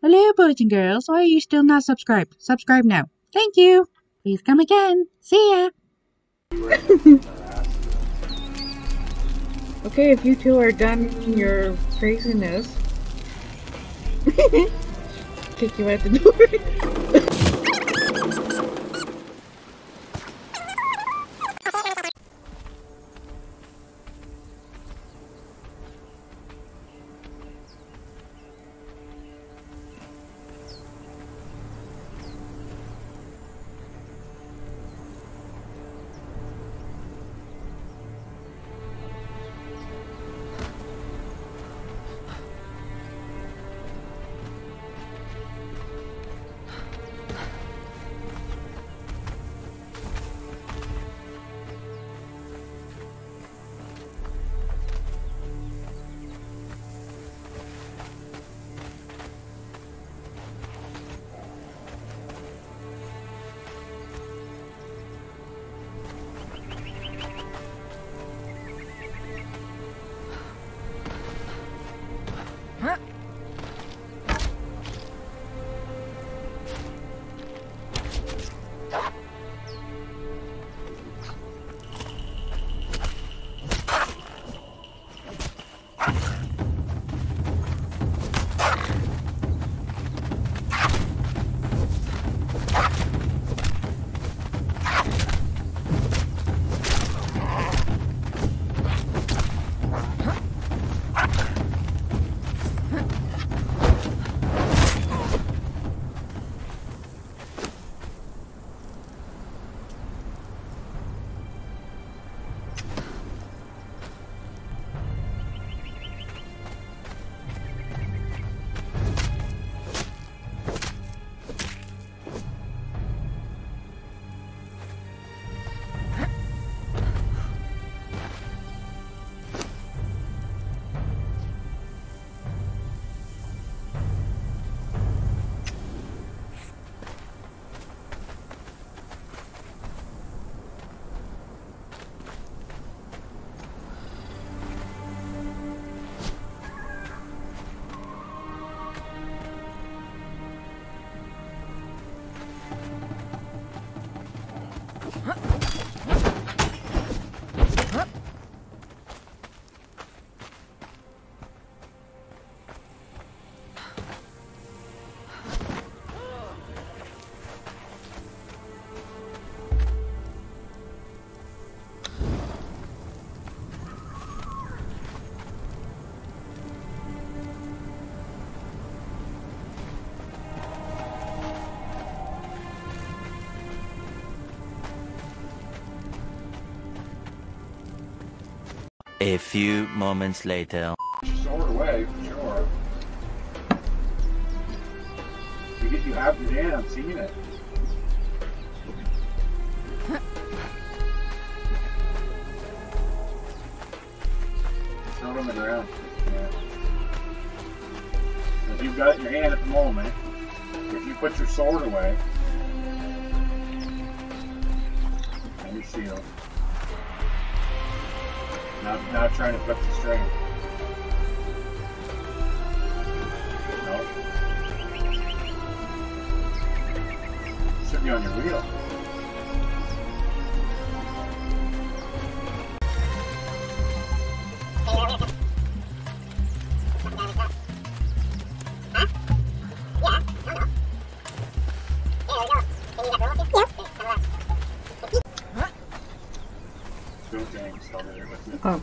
Hello, boys and girls. Why are you still not subscribed? Subscribe now. Thank you. Please come again. See ya. Okay, if you two are done your craziness, kick you out the door. A few moments later. She's on her way, for sure. Because you have your hand, I'm seeing it. It's not on the ground. Yeah. If you've got your hand at the moment, if you put your sword away, and your shield. Not trying to flip the string. Nope. Should be on your wheel. Oh.